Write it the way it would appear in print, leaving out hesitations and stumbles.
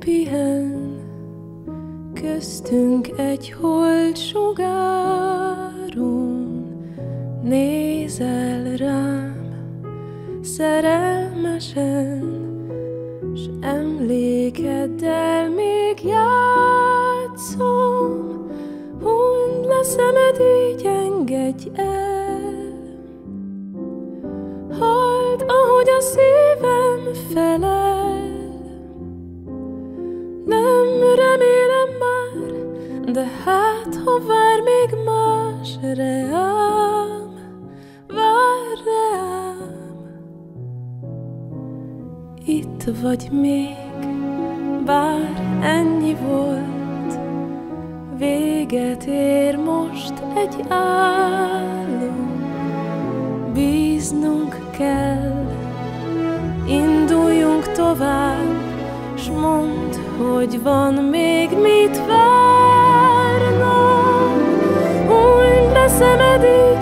pihen, köztünk egy holdsugáron. Nézel rám szerelmesen, s emlékeddel még játszom. Hunyd le szemed, így engedj el, halld, ahogy a szívem felel. Nem remélem már, de hát ha vár még más, vár rám. Itt vagy még, bár ennyi volt, véget ér most egy álom. Bíznunk kell, induljunk tovább, s mondd, hogy van még mit várnom. Hunyd le szemed, így